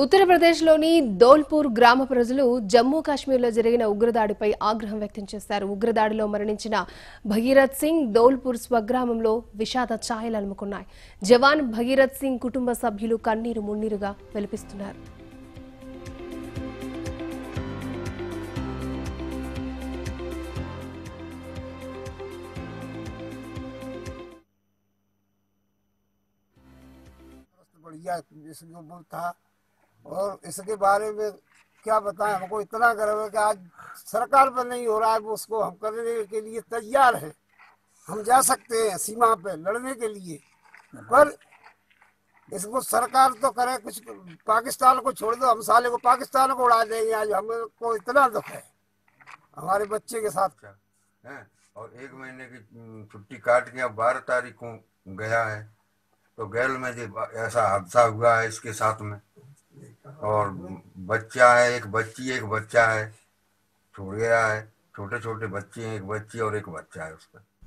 उत्तर प्रदेश लोनी दौलपूर ग्राम प्रजलू जम्मू काश्मीर लो जरिगिन उग्रदाडिपै आग्रहं व्यक्तं चेशारु। उग्रदाडिलो मरणिंचिन भगीरथ सिंग दौलपूर स्वग्रामंलो विषाद छायलु अలుముకున్నాయి। जवान भगीरथ सिंग कुटुंब सभ्युलु कन्नीरु मुन्नीरुगा వెలిపిస్తున్నారు। और इसके बारे में क्या बताएं, हमको इतना गर्व है कि आज सरकार पर नहीं हो रहा है, वो उसको हम करने के लिए तैयार है। हम जा सकते हैं सीमा पे लड़ने के लिए, पर इसको सरकार तो करे कुछ। पाकिस्तान को छोड़ दो, हम साले को पाकिस्तान को उड़ा देंगे। आज हमको इतना दुख है हमारे बच्चे के साथ का। और एक महीने की छुट्टी काट के अब 12 तारीख को गया है, तो गैल में ऐसा हादसा हुआ है इसके साथ में। और बच्चा है, एक बच्चा है, छोड़ गया है। छोटे छोटे बच्चे हैं, एक बच्ची और एक बच्चा है उसका।